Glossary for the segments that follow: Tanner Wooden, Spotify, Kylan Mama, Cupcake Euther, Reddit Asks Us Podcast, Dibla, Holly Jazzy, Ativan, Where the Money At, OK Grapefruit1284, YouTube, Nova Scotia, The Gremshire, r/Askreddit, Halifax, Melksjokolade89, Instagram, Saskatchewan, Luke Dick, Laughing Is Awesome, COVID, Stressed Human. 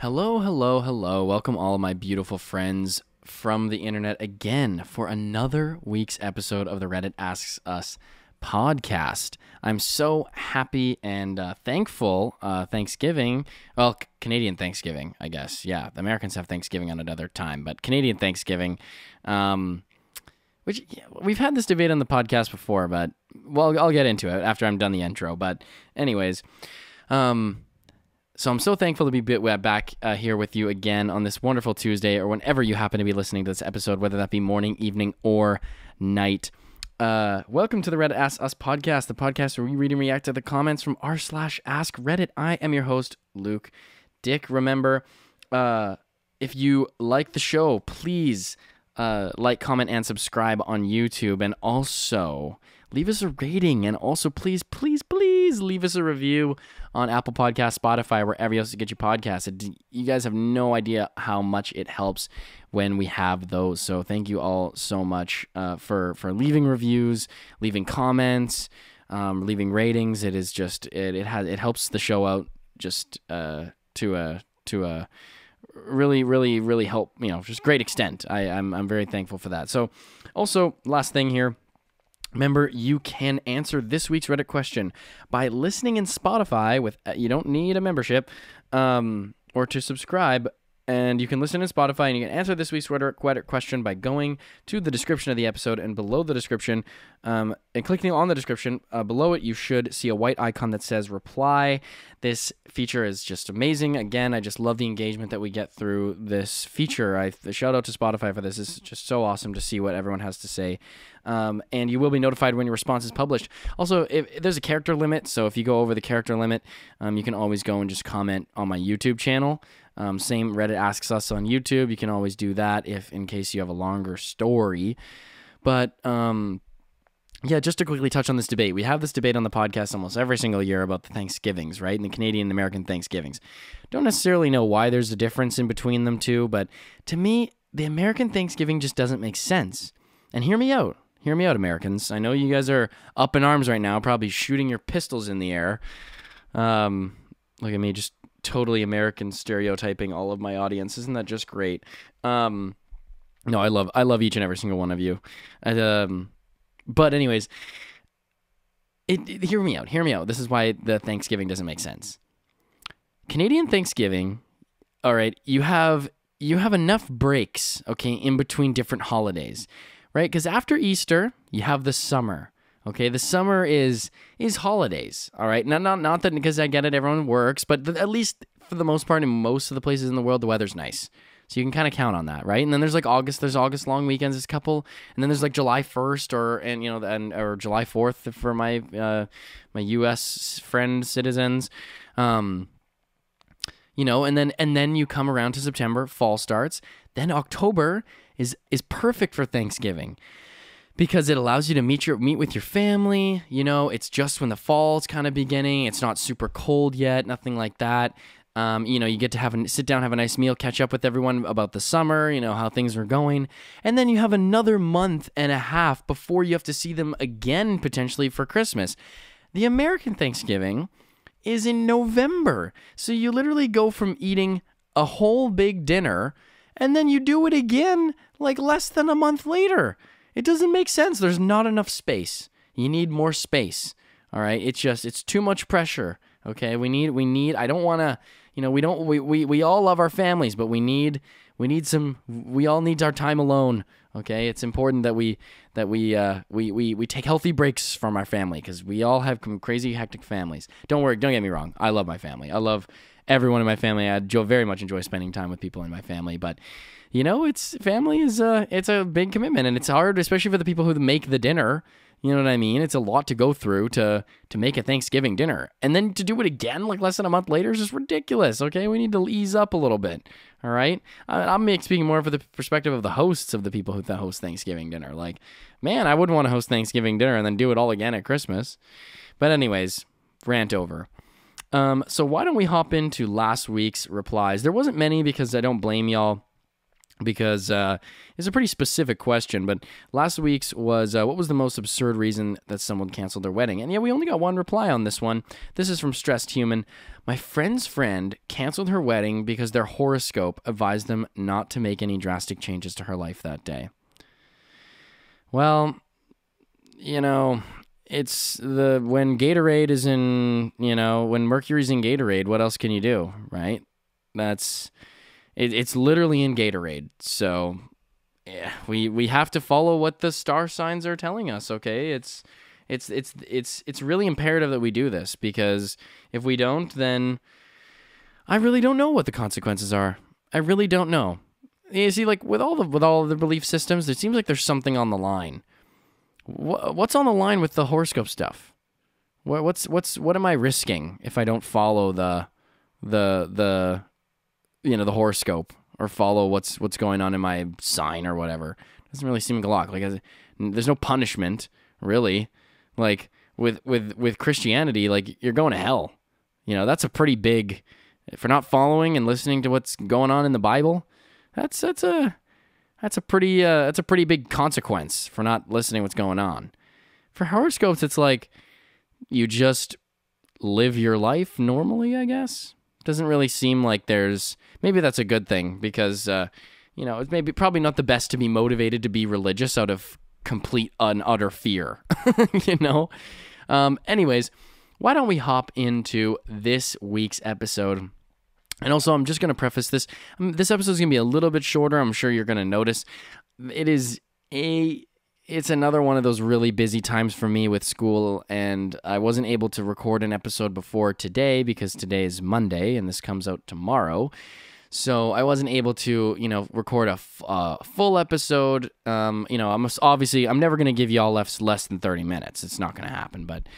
Hello, hello, hello. Welcome all of my beautiful friends from the internet again for another week's episode of the Reddit Asks Us podcast. I'm so happy and thankful. Thanksgiving, well, Canadian Thanksgiving, I guess. Yeah, the Americans have Thanksgiving on another time, but Canadian Thanksgiving, which yeah, we've had this debate on the podcast before, but well, I'll get into it after I'm done the intro. But anyways, so I'm so thankful to be back here with you again on this wonderful Tuesday, or whenever you happen to be listening to this episode, whether that be morning, evening, or night. Welcome to the Reddit Asks Us podcast, the podcast where we read and react to the comments from r/Askreddit. I am your host, Luke Dick. Remember, if you like the show, please like, comment, and subscribe on YouTube, and also leave us a rating, and also please, please, please leave us a review on Apple Podcasts, Spotify, wherever else you get your podcasts. You guys have no idea how much it helps when we have those. So thank you all so much for leaving reviews, leaving comments, leaving ratings. It is just it helps the show out just to a really, really, really help, you know, just great extent. I'm very thankful for that. So also last thing here. Remember, you can answer this week's Reddit question by listening in Spotify. With you don't need a membership or to subscribe, and you can listen in Spotify, and you can answer this week's Reddit question by going to the description of the episode, and below the description, and clicking on the description. Below it, you should see a white icon that says reply. This feature is just amazing. Again, I just love the engagement that we get through this feature. Shout out to Spotify for this. It's just so awesome to see what everyone has to say. And you will be notified when your response is published. Also, if there's a character limit, so if you go over the character limit, you can always go and just comment on my YouTube channel. Same Reddit Asks Us on YouTube. You can always do that if in case you have a longer story. But yeah, just to quickly touch on this debate. We have this debate on the podcast almost every single year about the Thanksgivings, right? And the Canadian and American Thanksgivings. Don't necessarily know why there's a difference in between them two, but to me, the American Thanksgiving just doesn't make sense. And hear me out. Hear me out, Americans. I know you guys are up in arms right now, probably shooting your pistols in the air. Look at me, just totally American stereotyping all of my audience. Isn't that just great? No, I love each and every single one of you. But anyways, hear me out. Hear me out. This is why the Thanksgiving doesn't make sense. Canadian Thanksgiving. All right, you have enough breaks, okay, in between different holidays. Right, because after Easter, you have the summer. Okay, the summer is holidays. All right, not that, because I get it, everyone works, but at least for the most part, in most of the places in the world, the weather's nice, so you can kind of count on that, right? And then there's like August. There's August long weekends, this couple, and then there's like July 1st or July 4th for my my U.S. friend citizens. You know, and then you come around to September, fall starts, then October is perfect for Thanksgiving because it allows you to meet with your family. You know, it's just when the fall's kind of beginning. It's not super cold yet, nothing like that. You know, you get to sit down, have a nice meal, catch up with everyone about the summer, you know, how things are going. And then you have another month and a half before you have to see them again, potentially for Christmas. The American Thanksgiving is in November. So you literally go from eating a whole big dinner, and then you do it again, like, less than a month later. It doesn't make sense. There's not enough space. You need more space, all right? It's just, it's too much pressure, okay? We need, I don't want to, you know, we all love our families, but we all need our time alone, okay? It's important that we take healthy breaks from our family, because we all have crazy, hectic families. Don't worry, don't get me wrong. I love my family. I love everyone in my family. I very much enjoy spending time with people in my family, but you know, it's a big commitment, and it's hard, especially for the people who make the dinner. You know what I mean? It's a lot to go through to make a Thanksgiving dinner, and then to do it again like less than a month later is just ridiculous. Okay, we need to ease up a little bit. All right, I'm speaking more for the perspective of the hosts, of the people who host Thanksgiving dinner. Like, man, I wouldn't want to host Thanksgiving dinner and then do it all again at Christmas. But anyways, rant over. So why don't we hop into last week's replies? There wasn't many because I don't blame y'all. because it's a pretty specific question, but last week's was, what was the most absurd reason that someone canceled their wedding? And yeah, we only got one reply on this one. This is from Stressed Human. My friend's friend canceled her wedding because their horoscope advised them not to make any drastic changes to her life that day. Well, you know, it's the, when Gatorade is in, you know, when Mercury's in Gatorade, what else can you do, right? That's... It's literally in Gatorade, so yeah, we have to follow what the star signs are telling us. Okay, it's really imperative that we do this, because if we don't, then I really don't know what the consequences are. I really don't know. You see, like with all the belief systems, it seems like there's something on the line. What's on the line with the horoscope stuff? What am I risking if I don't follow the you know, the horoscope, or follow what's going on in my sign or whatever? Doesn't really seem Glock. Like, there's no punishment really. Like with Christianity, like, you're going to hell. You know, that's a pretty big, for not following and listening to what's going on in the Bible. That's a pretty big consequence for not listening to what's going on. For horoscopes, it's like you just live your life normally, I guess. Doesn't really seem like there's, maybe that's a good thing, because you know, it's maybe probably not the best to be motivated to be religious out of complete and utter fear. You know, anyways, why don't we hop into this week's episode? And also, I'm just going to preface this, this episode is going to be a little bit shorter. I'm sure you're going to notice it is it's another one of those really busy times for me with school, and I wasn't able to record an episode before today because today is Monday and this comes out tomorrow. So I wasn't able to, you know, record a full episode. You know, I'm never going to give y'all less than 30 minutes. It's not going to happen, but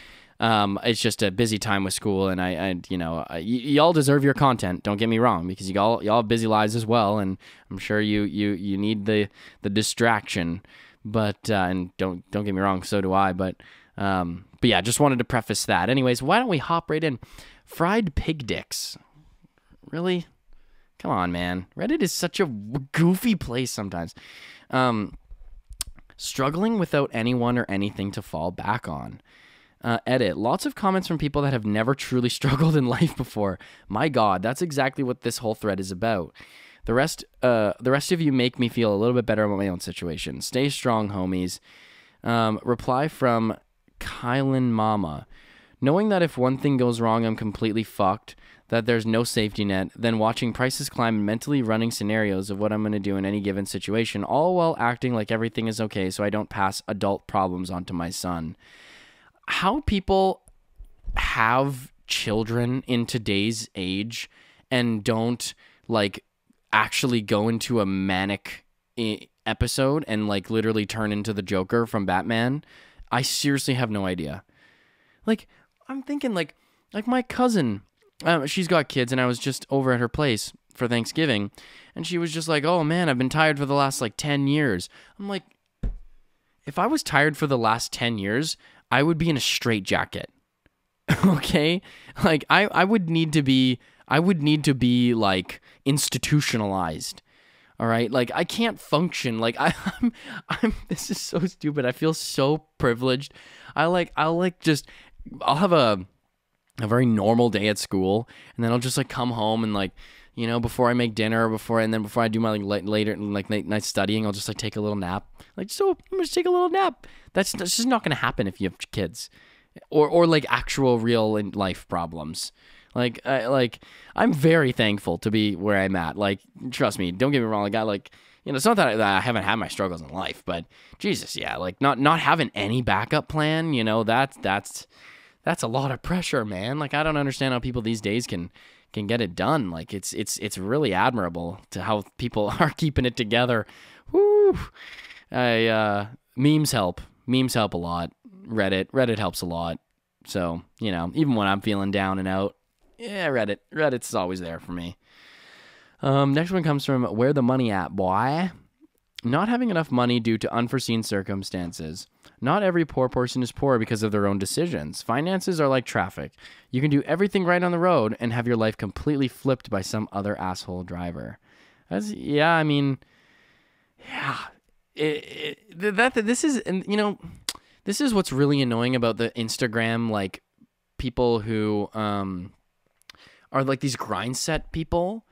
it's just a busy time with school, and y'all deserve your content. Don't get me wrong, because y'all have busy lives as well, and I'm sure you need the distraction. But and don't get me wrong, so do I. But yeah, just wanted to preface that. Anyways, why don't we hop right in? Fried pig dicks. Really? Come on, man. Reddit is such a goofy place sometimes. Struggling without anyone or anything to fall back on. Edit. Lots of comments from people that have never truly struggled in life before. My God, that's exactly what this whole thread is about. The rest of you make me feel a little bit better about my own situation. Stay strong, homies. Reply from Kylan Mama. Knowing that if one thing goes wrong, I'm completely fucked, that there's no safety net, then watching prices climb and mentally running scenarios of what I'm going to do in any given situation, all while acting like everything is okay so I don't pass adult problems onto my son. How people have children in today's age and don't, like, actually go into a manic episode and, like, literally turn into the Joker from Batman, I seriously have no idea. Like, I'm thinking, like my cousin, she's got kids, and I was just over at her place for Thanksgiving, and she was just like, oh man, I've been tired for the last, like, 10 years. I'm like, if I was tired for the last 10 years, I would be in a straitjacket. Okay? Like, I would need to be, like, institutionalized, all right? Like, I can't function. Like, this is so stupid. I feel so privileged. I'll have a very normal day at school, and then I'll just, like, come home and, like, you know, before I make dinner, before I do my, like, later, like, late night studying, I'll just, like, take a little nap. Like, so I'm going to take a little nap. That's just not going to happen if you have kids or like, actual real life problems. Like, I'm very thankful to be where I'm at. Like, trust me, don't get me wrong. Like, it's not that I haven't had my struggles in life, but Jesus, yeah, like, not having any backup plan, you know, that's a lot of pressure, man. Like, I don't understand how people these days can get it done. Like, it's really admirable to how people are keeping it together. Woo! Memes help. Memes help a lot. Reddit helps a lot. So, you know, even when I'm feeling down and out, yeah, Reddit's always there for me. Next one comes from Where the Money At, boy. Not having enough money due to unforeseen circumstances. Not every poor person is poor because of their own decisions. Finances are like traffic. You can do everything right on the road and have your life completely flipped by some other asshole driver. Yeah, I mean, Yeah. This is what's really annoying about the Instagram, like, people who are like these grind set people.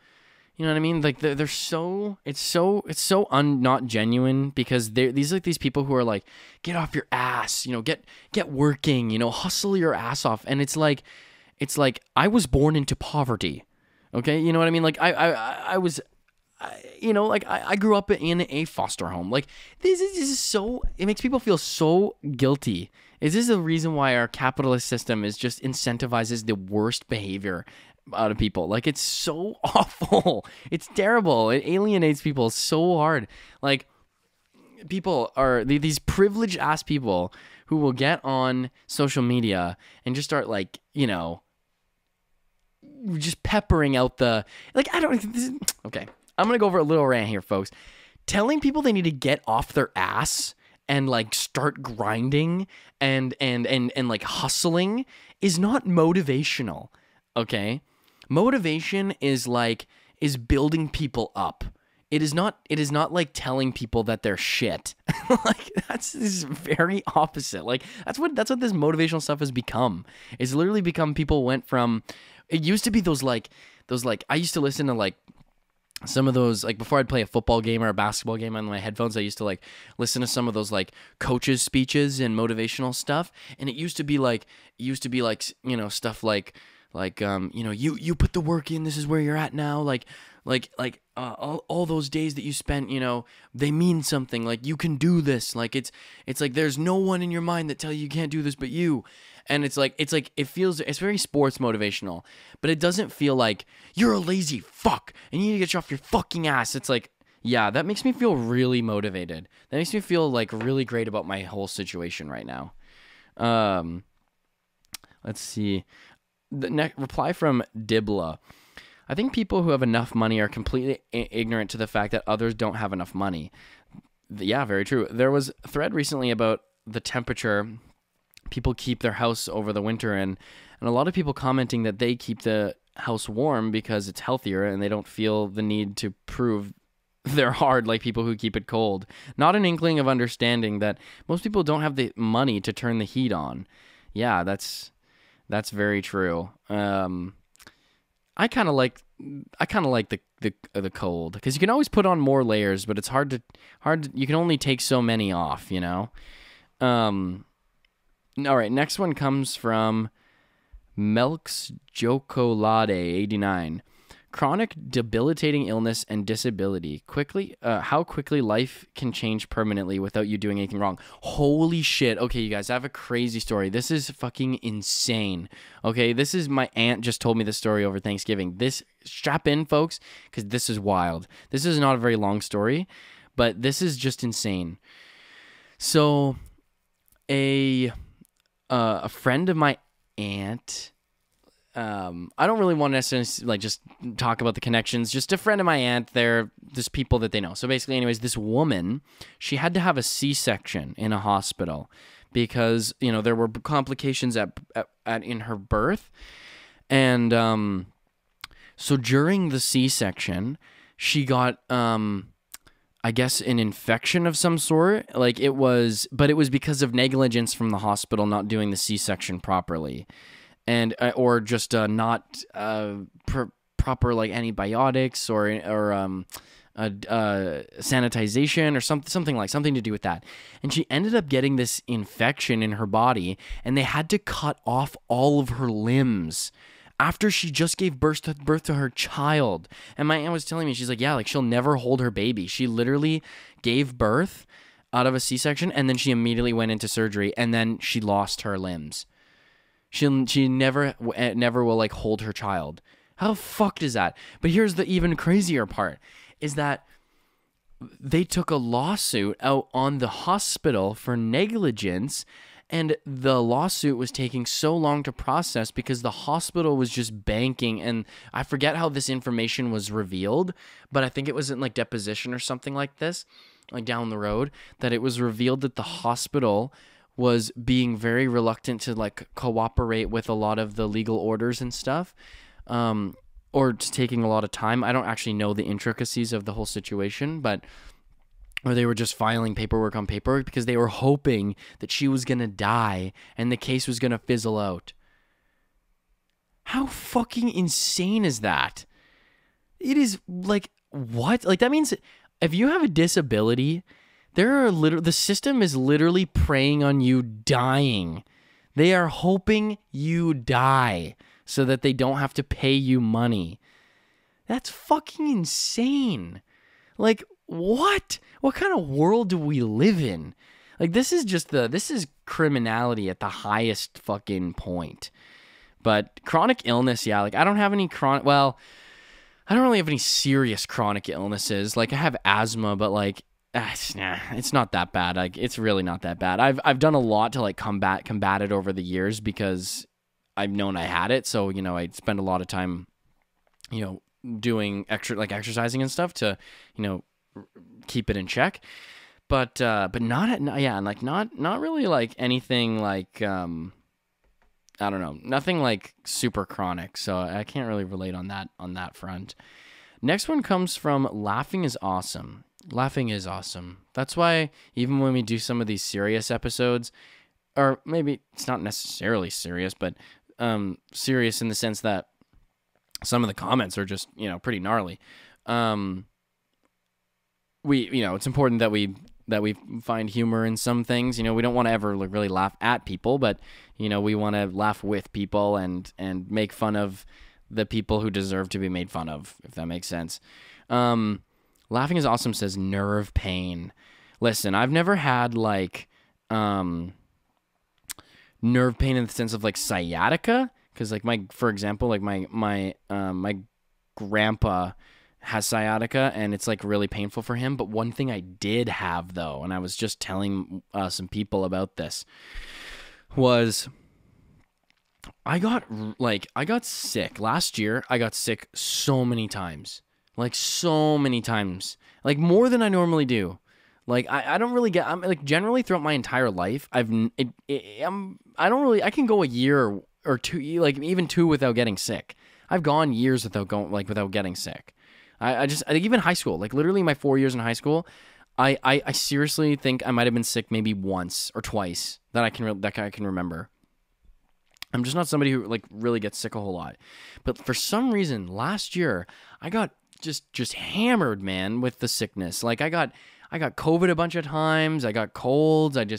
You know what I mean? Like they're so, it's so not genuine, because these people who are like, get off your ass, you know, get working, you know, hustle your ass off. And it's like I was born into poverty. Okay. You know what I mean? Like I grew up in a foster home. Like this is so, it makes people feel so guilty. Is this the reason why our capitalist system is just incentivizes the worst behavior out of people? Like, it's so awful. It's terrible. It alienates people so hard. Like, people are these privileged ass people who will get on social media and just start, like, you know, just peppering out the, like, I don't, this is, okay, I'm gonna go over a little rant here, folks. Telling people they need to get off their ass and, like, start grinding and like hustling is not motivational. Okay? Motivation is building people up. It is not like telling people that they're shit. Like, this is very opposite. Like, that's what this motivational stuff has become. It's literally become, people went from, it used to be those I used to listen to, like, some of those, like, before I'd play a football game or a basketball game on my headphones, I used to, like, listen to some of those, like, coaches' speeches and motivational stuff. And it used to be like, you know, stuff like you know, you put the work in, this is where you're at now, all those days that you spent, you know, they mean something, like, you can do this, like, it's like, there's no one in your mind that tell you can't do this but you. And it's like it feels, it's very sports motivational, but it doesn't feel like, you're a lazy fuck and you need to get you off your fucking ass. It's like, yeah, that makes me feel really motivated, that makes me feel, like, really great about my whole situation right now. Let's see. The next reply from Dibla. I think people who have enough money are completely ignorant to the fact that others don't have enough money. Yeah, very true. There was a thread recently about the temperature. People keep their house over the winter, and a lot of people commenting that they keep the house warm because it's healthier and they don't feel the need to prove they're hard like people who keep it cold. Not an inkling of understanding that most people don't have the money to turn the heat on. Yeah, that's very true. I kind of like the cold, because you can always put on more layers, but it's hard to, you can only take so many off, you know. All right, next one comes from Melksjokolade89. Chronic debilitating illness and disability. How quickly life can change permanently without you doing anything wrong. Holy shit. Okay, you guys, I have a crazy story. This is fucking insane. Okay, this is, my aunt just told me this story over Thanksgiving. This, strap in, folks, because this is wild. This is not a very long story, but this is just insane. So, a friend of my aunt... I don't really want to necessarily, like, just talk about the connections, just a friend of my aunt, they're just people that they know. So basically, anyways, this woman, she had to have a C-section in a hospital because, you know, there were complications in her birth. And, so during the C-section, she got, I guess, an infection of some sort. Like, it was because of negligence from the hospital, not doing the C-section properly. And or just not proper, like, antibiotics or sanitization or something to do with that. And she ended up getting this infection in her body, and they had to cut off all of her limbs after she just gave birth to her child. And my aunt was telling me, she's like, yeah, like, she'll never hold her baby. She literally gave birth out of a C-section, and then she immediately went into surgery, and then she lost her limbs. She never will, like, hold her child. How fucked is that? But here's the even crazier part, is that they took a lawsuit out on the hospital for negligence, and the lawsuit was taking so long to process because the hospital was just banking, and I forget how this information was revealed, but I think it was in, like, deposition or something like this, like, down the road, that it was revealed that the hospital was being very reluctant to, like, cooperate with a lot of the legal orders and stuff, or taking a lot of time. I don't actually know the intricacies of the whole situation, but or they were just filing paperwork on paperwork because they were hoping that she was going to die and the case was going to fizzle out. How fucking insane is that? It is like, what? Like, that means if you have a disability, there are the system is literally preying on you dying. They are hoping you die so that they don't have to pay you money. That's fucking insane. Like, what? What kind of world do we live in? Like, this is just this is criminality at the highest fucking point. But chronic illness, yeah, like, I don't have any I don't really have any serious chronic illnesses. Like, I have asthma, but like, nah, it's not that bad. Like, it's really not that bad. I've done a lot to like combat it over the years because I've known I had it. So, you know, I spend a lot of time, you know, doing exercising and stuff to, you know, keep it in check, but not really like anything like, I don't know, nothing like super chronic. So I can't really relate on that front. Next one comes from Laughing Is Awesome. Laughing is awesome. That's why even when we do some of these serious episodes, or maybe it's not necessarily serious, but, serious in the sense that some of the comments are just, you know, pretty gnarly. We, you know, it's important that we find humor in some things. You know, we don't want to ever really laugh at people, but, you know, we want to laugh with people and make fun of the people who deserve to be made fun of, if that makes sense. Laughing Is Awesome says nerve pain. Listen, I've never had like nerve pain in the sense of like sciatica, because like for example, like my grandpa has sciatica and it's like really painful for him. But one thing I did have though, and I was just telling some people about this, was I got sick last year. I got sick so many times, like more than I normally do. Like I don't really get, I'm like generally throughout my entire life, I can go a year or two, like even two without getting sick. I've gone years without getting sick. I even high school, like literally my 4 years in high school, I seriously think I might've been sick maybe once or twice that I can remember. I'm just not somebody who like really gets sick a whole lot, but for some reason last year I got just hammered, man, with the sickness. Like I got COVID a bunch of times. I got colds. And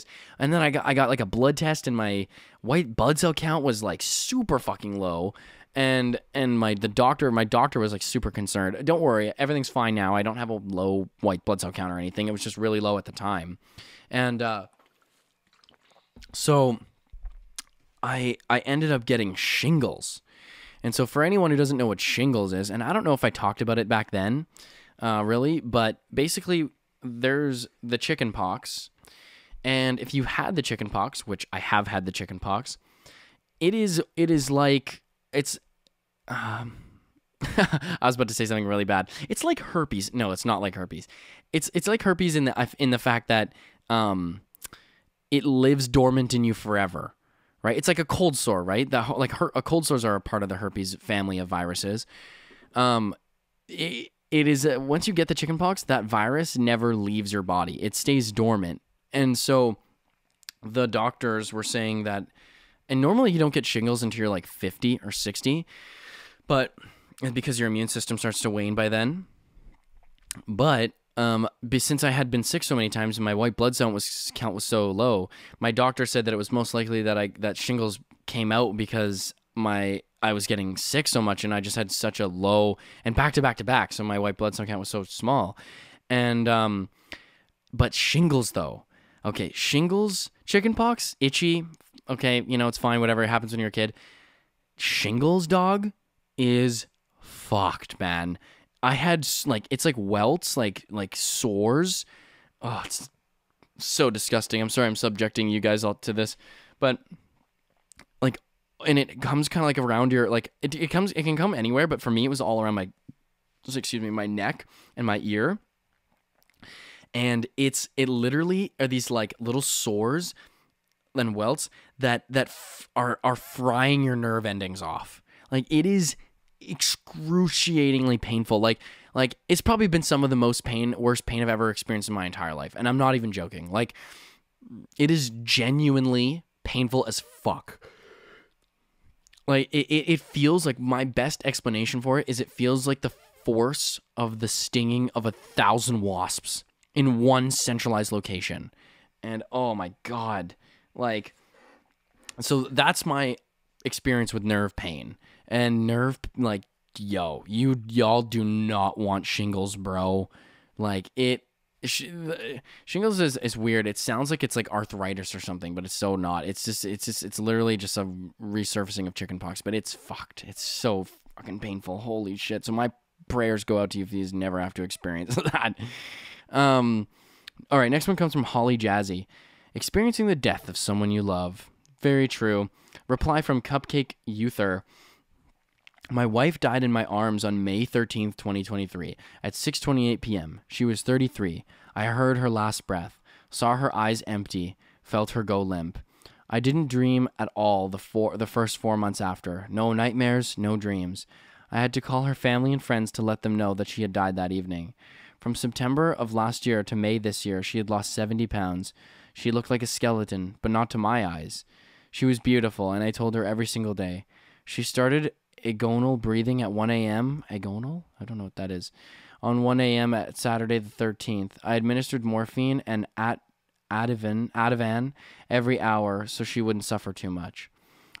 then I got like a blood test and my white blood cell count was like super fucking low. And my doctor was like super concerned. Don't worry, everything's fine now. I don't have a low white blood cell count or anything. It was just really low at the time. And so I ended up getting shingles. And so for anyone who doesn't know what shingles is, and I don't know if I talked about it back then, really, but basically there's the chicken pox. And if you had the chicken pox, which I have had the chicken pox, it is like, it's, I was about to say something really bad. It's like herpes. No, it's not like herpes. It's like herpes in the fact that, it lives dormant in you forever, right? It's like a cold sore, right? Cold sores are a part of the herpes family of viruses. It is once you get the chickenpox, that virus never leaves your body. It stays dormant. And so the doctors were saying that, and normally you don't get shingles until you're like 50 or 60, but because your immune system starts to wane by then. But since I had been sick so many times and my white blood cell count was so low, my doctor said that it was most likely that shingles came out because I was getting sick so much and I just had such a low, and back to back to back. So my white blood cell count was so small. And but shingles though. Okay, shingles, chickenpox, itchy. Okay, you know, it's fine, whatever, it happens when you're a kid. Shingles, dog, is fucked, man. I had, like, it's like welts, like sores. Oh, it's so disgusting. I'm sorry I'm subjecting you guys all to this. But, like, and it comes kind of, like, around your, like, it can come anywhere, but for me, it was all around my neck and my ear. And it literally are these, like, little sores and welts that are frying your nerve endings off. Like, it is excruciatingly painful. Like it's probably been some of the worst pain I've ever experienced in my entire life. And I'm not even joking. Like, it is genuinely painful as fuck. Like, it feels like, my best explanation for it is it feels like the force of the stinging of 1,000 wasps in one centralized location. And oh my God, like, so that's my experience with nerve pain. And nerve, like, yo, y'all do not want shingles, bro. Like, shingles is weird. It sounds like it's like arthritis or something, but it's so not. It's literally just a resurfacing of chickenpox, but it's fucked. It's so fucking painful. Holy shit. So my prayers go out to you if you never have to experience that. All right, next one comes from Holly Jazzy. Experiencing the death of someone you love. Very true. Reply from Cupcake Euther. My wife died in my arms on May 13th, 2023 at 6:28 p.m. She was 33. I heard her last breath, saw her eyes empty, felt her go limp. I didn't dream at all the first 4 months after. No nightmares, no dreams. I had to call her family and friends to let them know that she had died that evening. From September of last year to May this year, she had lost 70 pounds. She looked like a skeleton, but not to my eyes. She was beautiful, and I told her every single day. She started agonal breathing at 1 a.m. Agonal? I don't know what that is. On 1 a.m. at Saturday the 13th. I administered morphine and Ativan every hour so she wouldn't suffer too much.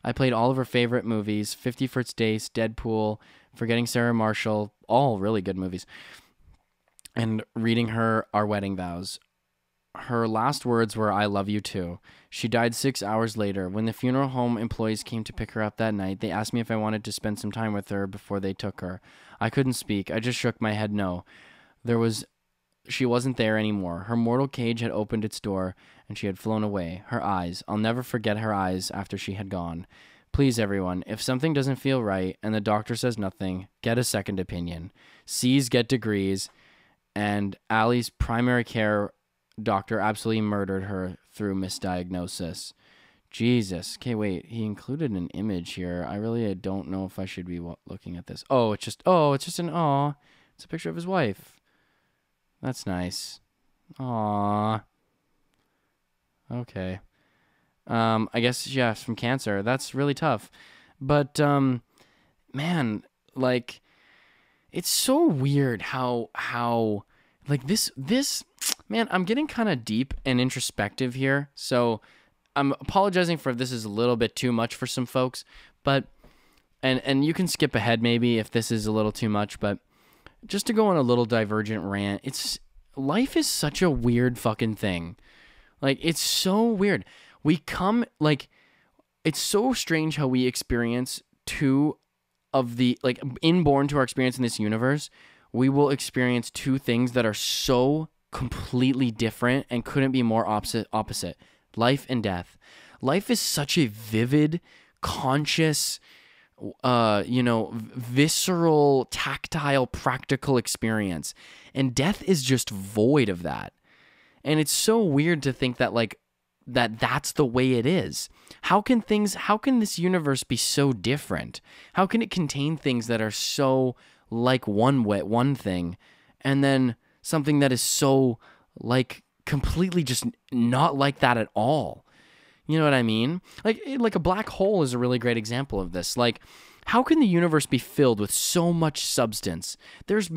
I played all of her favorite movies, 50 First Dates, Deadpool, Forgetting Sarah Marshall, all really good movies, and reading her our wedding vows. Her last words were, "I love you too." She died 6 hours later. When the funeral home employees came to pick her up that night, they asked me if I wanted to spend some time with her before they took her. I couldn't speak. I just shook my head no. She wasn't there anymore. Her mortal cage had opened its door, and she had flown away. Her eyes. I'll never forget her eyes after she had gone. Please, everyone, if something doesn't feel right and the doctor says nothing, get a second opinion. C's get degrees, and Allie's primary care doctor absolutely murdered her through misdiagnosis. Jesus. Okay, wait. He included an image here. I don't know if I should be looking at this. Oh, it's just an aw. It's a picture of his wife. That's nice. Aw. Okay. I guess, yeah, from cancer. That's really tough. But, man, like, it's so weird how like, this, man, I'm getting kind of deep and introspective here, so I'm apologizing for if this is a little bit too much for some folks, but, and you can skip ahead maybe if this is a little too much, but just to go on a little divergent rant, life is such a weird fucking thing. Like, it's so weird. It's so strange how we experience inborn to our experience in this universe, we will experience two things that are so completely different and couldn't be more opposite. Life and death. Life is such a vivid, conscious, visceral, tactile, practical experience. And death is just void of that. And it's so weird to think that, like, that's the way it is. How can this universe be so different? How can it contain things that are so like one thing, and then something that is so, like, completely just not like that at all? You know what I mean? Like a black hole is a really great example of this. Like, how can the universe be filled with so much substance? There's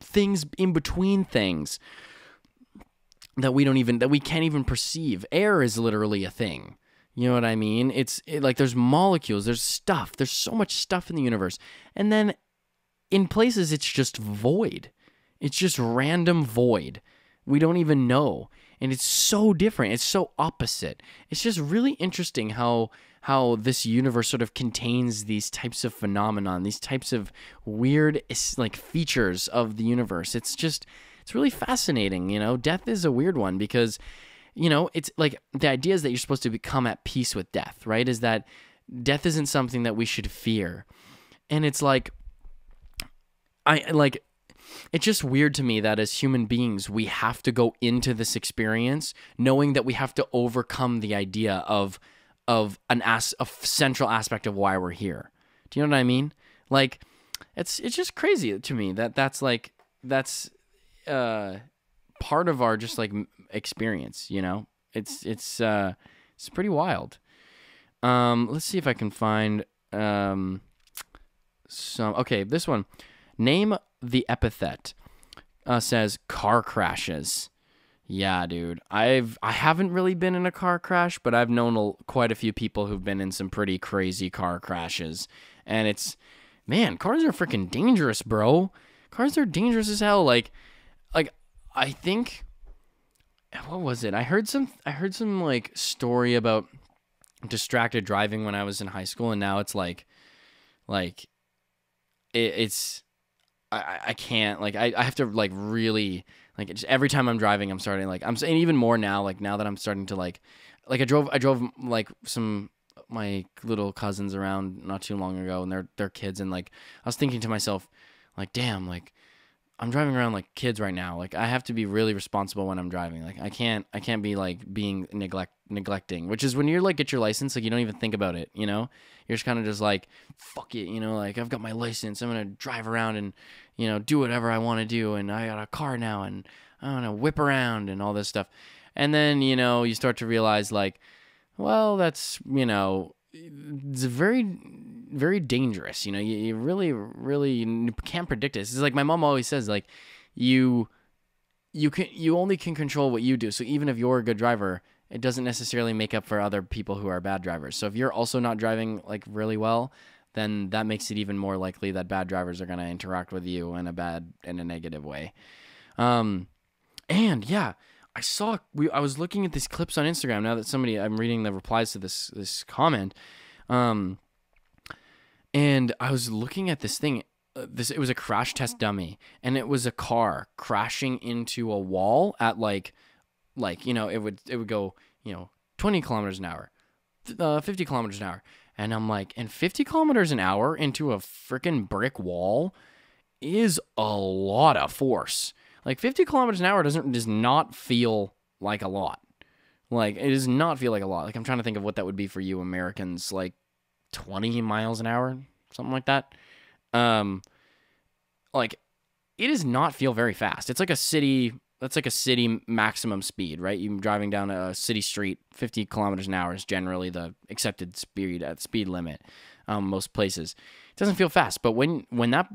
things in between things that we can't even perceive. Air is literally a thing. You know what I mean? Like, there's molecules, there's stuff, there's so much stuff in the universe. And then in places, it's just void. It's just random void. We don't even know. And it's so different. It's so opposite. It's just really interesting how this universe sort of contains these types of phenomenon, these types of weird, like, features of the universe. It's really fascinating, you know? Death is a weird one because, you know, it's like the idea is that you're supposed to become at peace with death, right? Is that death isn't something that we should fear. And it's like, it's just weird to me that as human beings, we have to go into this experience knowing that we have to overcome the idea of a central aspect of why we're here. Do you know what I mean? Like, it's just crazy to me that that's part of our just like experience, you know. It's pretty wild. Let's see if I can find some. Okay, this one. Name the epithet. Says car crashes. Yeah, dude. I haven't really been in a car crash, but I've known quite a few people who've been in some pretty crazy car crashes. And it's, man, cars are freaking dangerous, bro. Cars are dangerous as hell. Like I think, what was it? I heard some like story about distracted driving when I was in high school, and now it's I can't, I have to really just every time I'm driving, I'm starting I'm saying even more now, now that I'm starting to I drove some my little cousins around not too long ago, and they're kids, and I was thinking to myself, damn, I'm driving around kids right now. I have to be really responsible when I'm driving. I can't be being neglecting, which is when you're get your license, you don't even think about it, you know? You're just kind of just fuck it, you know, I've got my license. I'm going to drive around and, you know, do whatever I want to do, and I got a car now, and I'm going to whip around and all this stuff. And then, you know, you start to realize well, that's, you know, it's very, very dangerous. You know, you really, really you can't predict it. It's my mom always says, you only can control what you do. So even if you're a good driver, it doesn't necessarily make up for other people who are bad drivers. So if you're also not driving really well, then that makes it even more likely that bad drivers are going to interact with you in a negative way. And yeah, I was looking at these clips on Instagram now that I'm reading the replies to this comment. And I was looking at this thing, it was a crash test dummy, and it was a car crashing into a wall at you know, it would go, you know, 20 kilometers an hour, 50 kilometers an hour. And I'm and 50 kilometers an hour into a freaking brick wall is a lot of force. 50 kilometers an hour does not feel like a lot. It does not feel like a lot. I'm trying to think of what that would be for you Americans, 20 miles an hour, something like that. It does not feel very fast. It's a city maximum speed, right? You're driving down a city street, 50 kilometers an hour is generally the accepted speed limit. Most places. It doesn't feel fast, but when that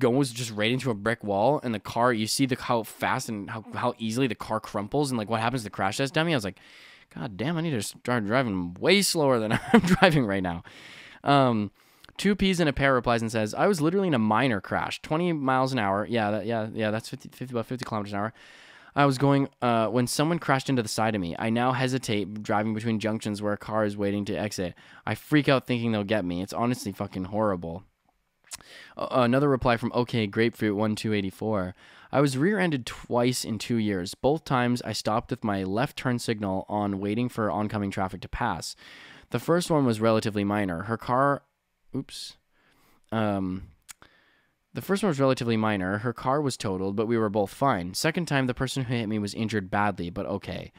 goes just right into a brick wall and the car, you see how fast and how easily the car crumples and what happens to the crash test dummy. I was God damn, I need to start driving way slower than I'm driving right now. 2 P's in a pair replies and says, I was literally in a minor crash, 20 miles an hour. Yeah, that's about 50 kilometers an hour. I was going when someone crashed into the side of me. I now hesitate driving between junctions where a car is waiting to exit. I freak out thinking they'll get me. It's honestly fucking horrible. Another reply from OK Grapefruit1284. I was rear-ended twice in 2 years. Both times I stopped with my left turn signal on, waiting for oncoming traffic to pass. The first one was relatively minor. Her car was totaled, but we were both fine. Second time, the person who hit me was injured badly, but okay.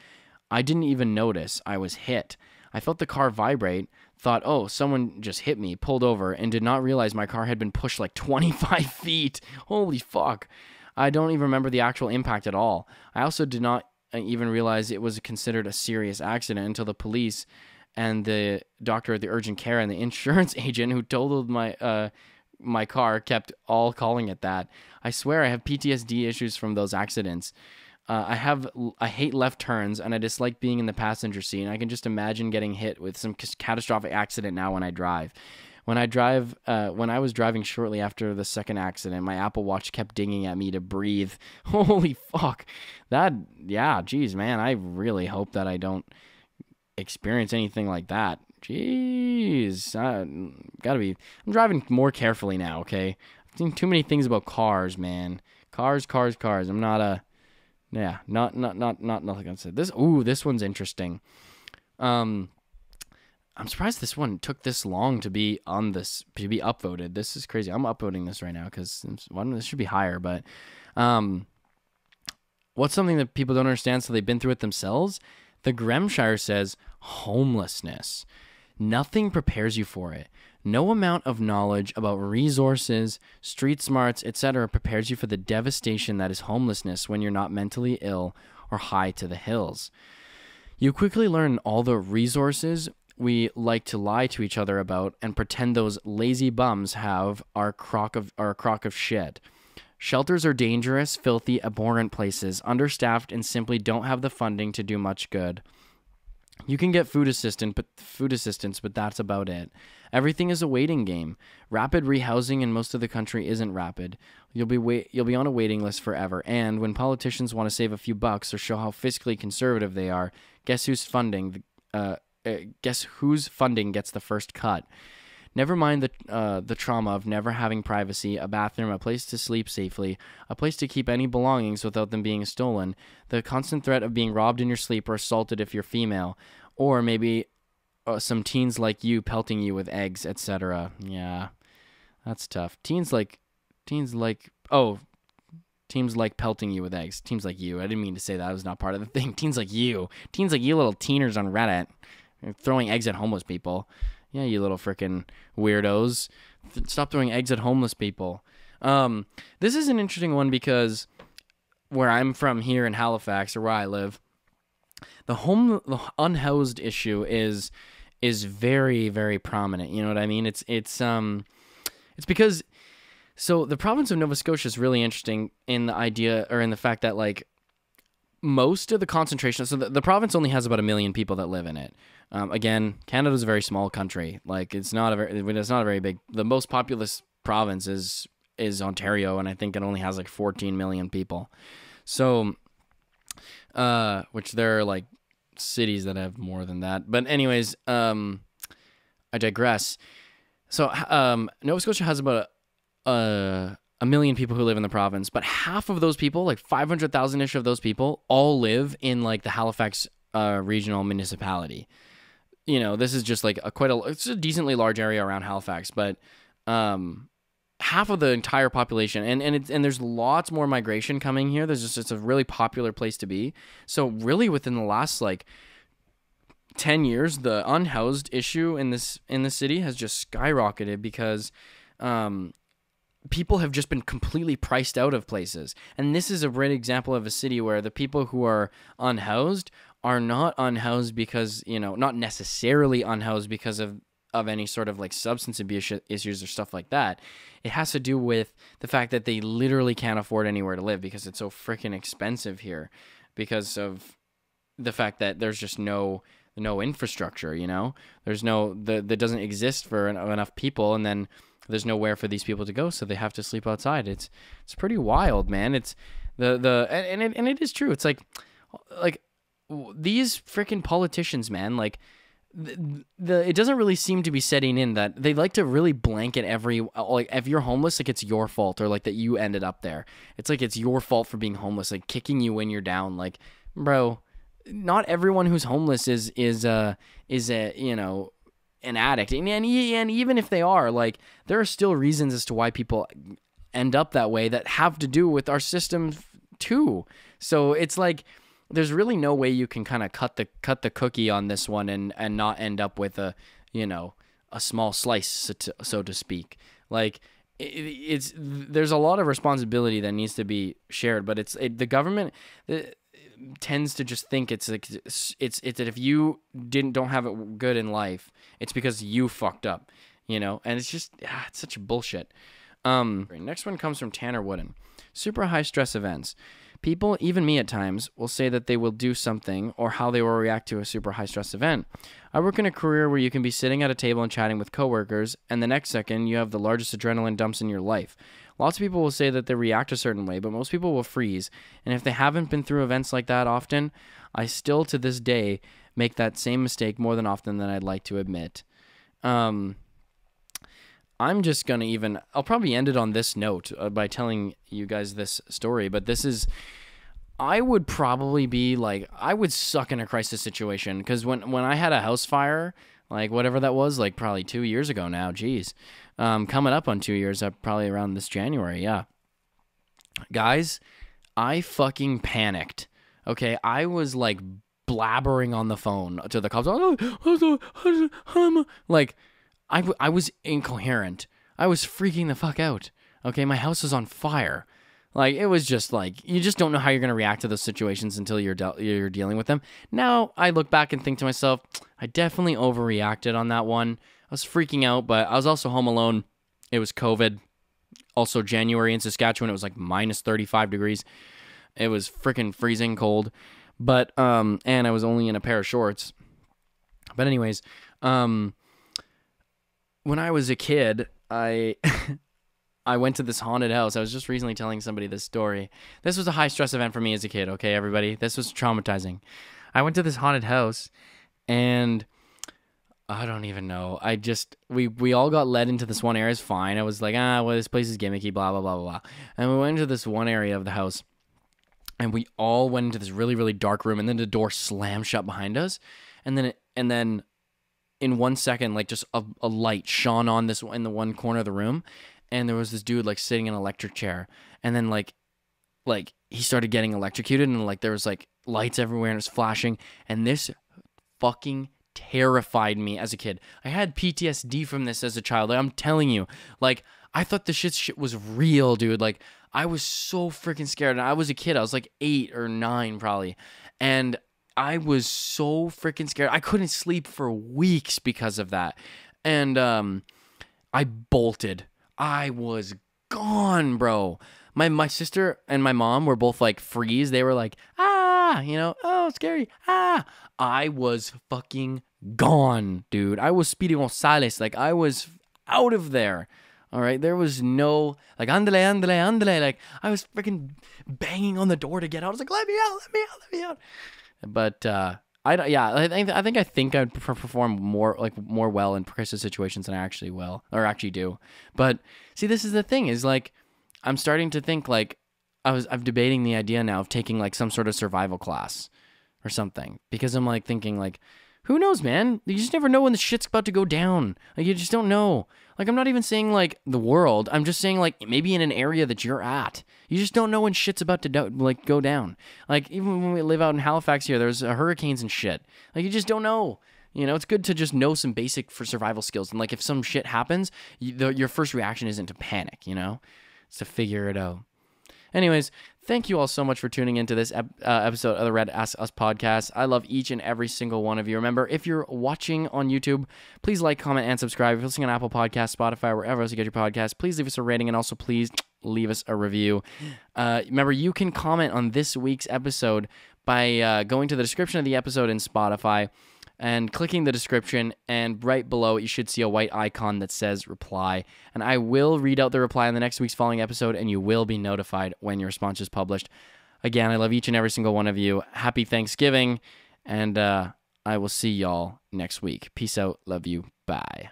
I didn't even notice I was hit. I felt the car vibrate, thought, oh, someone just hit me, pulled over, and did not realize my car had been pushed 25 feet. Holy fuck. I don't even remember the actual impact at all. I also did not even realize it was considered a serious accident until the police and the doctor at the urgent care and the insurance agent who totaled my car kept all calling it that. I swear I have PTSD issues from those accidents. I hate left turns, and I dislike being in the passenger seat. And I can just imagine getting hit with some catastrophic accident now when I drive. When I was driving shortly after the second accident, my Apple Watch kept dinging at me to breathe. Holy fuck. Yeah, geez, man, I really hope that I don't experience anything like that. Jeez, I'm driving more carefully now, okay? I've seen too many things about cars, man. Cars. I'm not a, yeah, not nothing I said. This one's interesting. I'm surprised this one took this long to be upvoted. This is crazy. I'm upvoting this right now because this should be higher, but, what's something that people don't understand so they've been through it themselves? The Gremshire says homelessness. Nothing prepares you for it. No amount of knowledge about resources, street smarts, etc. prepares you for the devastation that is homelessness when you're not mentally ill or high to the hills. You quickly learn all the resources we like to lie to each other about and pretend those lazy bums have our crock of shit. Shelters are dangerous, filthy, abhorrent places, understaffed, and simply don't have the funding to do much good. You can get food assistance, but that's about it. Everything is a waiting game. Rapid rehousing in most of the country isn't rapid. You'll be on a waiting list forever. And when politicians want to save a few bucks or show how fiscally conservative they are, guess whose funding gets the first cut? Never mind the trauma of never having privacy, a bathroom, a place to sleep safely, a place to keep any belongings without them being stolen, the constant threat of being robbed in your sleep or assaulted if you're female, or maybe some teens like you pelting you with eggs, etc. Yeah, that's tough. Teens like pelting you with eggs. Teens like you. I didn't mean to say that. It was not part of the thing. Teens like you. Teens like you little teeners on Reddit. Throwing eggs at homeless people. Yeah, you little frickin' weirdos. Stop throwing eggs at homeless people. This is an interesting one because where I'm from here in Halifax, or where I live, the unhoused issue is very, very prominent. You know what I mean? It's because, so the province of Nova Scotia is really interesting in the idea, or in the fact that, like, most of the concentration, so the province only has about 1 million people that live in it. Again, Canada's a very small country. Like, it's not a very big. The most populous province is Ontario, and I think it only has like 14 million people. So, which there are like cities that have more than that. But anyways, I digress. So Nova Scotia has about a million people who live in the province, but half of those people, like 500,000-ish of those people, all live in like the Halifax regional municipality. You know, this is just like it's a decently large area around Halifax, but half of the entire population, and there's lots more migration coming here. It's a really popular place to be. So really, within the last like 10 years, the unhoused issue in the city has just skyrocketed because people have just been completely priced out of places. And this is a great example of a city where the people who are unhoused are not unhoused because, you know, not necessarily unhoused because of any sort of like substance abuse issues or stuff like that. It has to do with the fact that they literally can't afford anywhere to live because it's so freaking expensive here, because of the fact that there's just no infrastructure, you know, that doesn't exist for enough people. And then there's nowhere for these people to go, so they have to sleep outside. It's pretty wild, man. It's and it is true. It's like these freaking politicians, man. Like it doesn't really seem to be setting in that they like to really blanket like, if you're homeless, like it's your fault, or like that you ended up there. It's like it's your fault for being homeless, like kicking you when you're down. Like, bro, not everyone who's homeless is an addict, and even if they are, like, there are still reasons as to why people end up that way that have to do with our system too. So it's like there's really no way you can kind of cut the cookie on this one and not end up with a small slice, so to speak. Like there's a lot of responsibility that needs to be shared, but the government tends to just think it's that if you don't have it good in life, it's because you fucked up, you know. And it's just it's such bullshit. Next one comes from Tanner Wooden. Super high stress events. People, even me at times, will say that they will do something or how they will react to a super high stress event. I work in a career where you can be sitting at a table and chatting with coworkers, and the next second you have the largest adrenaline dumps in your life. Lots of people will say that they react a certain way, but most people will freeze. And if they haven't been through events like that often, I still to this day make that same mistake more than often than I'd like to admit. I'm just going to I'll probably end it on this note by telling you guys this story, but I would probably be like, I would suck in a crisis situation, because when I had a house fire, like whatever that was, like probably 2 years ago now, geez, coming up on 2 years, probably around this January, yeah. Guys, I fucking panicked, okay? I was like blabbering on the phone to the cops, like, I was incoherent. I was freaking the fuck out. Okay, my house was on fire. Like, it was just like, you just don't know how you're going to react to those situations until you're dealing with them. Now, I look back and think to myself, I definitely overreacted on that one. I was freaking out, but I was also home alone. It was COVID. Also, January in Saskatchewan, it was like minus 35 degrees. It was freaking freezing cold. But, and I was only in a pair of shorts. But anyways, when I was a kid, I went to this haunted house. I was just recently telling somebody this story. This was a high-stress event for me as a kid, okay, everybody? This was traumatizing. I went to this haunted house, and I don't even know. I just, we all got led into this one area. It's fine. I was like, well, this place is gimmicky, blah, blah, blah, blah, blah. And we went into this one area of the house, and we all went into this really, really dark room, and then the door slammed shut behind us, and then in 1 second, like, just a light shone on this in the one corner of the room. And there was this dude, like, sitting in an electric chair. And then, like he started getting electrocuted. And, like, there was, like, lights everywhere. And it was flashing. And this fucking terrified me as a kid. I had PTSD from this as a child. I'm telling you. Like, I thought this shit was real, dude. Like, I was so freaking scared. And I was a kid. I was, like, 8 or 9, probably. And I was so freaking scared. I couldn't sleep for weeks because of that. And I bolted. I was gone, bro. My sister and my mom were both like freeze. They were like, you know, oh, scary. I was fucking gone, dude. I was Speedy Gonzalez. Like, I was out of there. All right. There was no like, andale, andale, andale. Like, I was freaking banging on the door to get out. I was like, let me out, let me out, let me out. But, I think I'd perform more well in crisis situations than I actually will, or actually do. But see, this is the thing, is like, I'm starting to think, like, I'm debating the idea now of taking, like, some sort of survival class or something, because I'm like thinking, like, who knows, man? You just never know when the shit's about to go down. Like, you just don't know. Like, I'm not even saying, like, the world. I'm just saying, like, maybe in an area that you're at. You just don't know when shit's about to, like, go down. Like, even when we live out in Halifax here, there's hurricanes and shit. Like, you just don't know. You know, it's good to just know some basic for survival skills. And, like, if some shit happens, your first reaction isn't to panic, you know? It's to figure it out. Anyways, thank you all so much for tuning into this episode of the Reddit Asks Us Podcast. I love each and every single one of you. Remember, if you're watching on YouTube, please like, comment, and subscribe. If you're listening on Apple Podcasts, Spotify, wherever else you get your podcast, please leave us a rating, and also please leave us a review. Remember, you can comment on this week's episode by going to the description of the episode in Spotify and clicking the description, and right below it, you should see a white icon that says reply. And I will read out the reply in the next week's following episode, and you will be notified when your response is published. Again, I love each and every single one of you. Happy Thanksgiving, and I will see y'all next week. Peace out. Love you. Bye.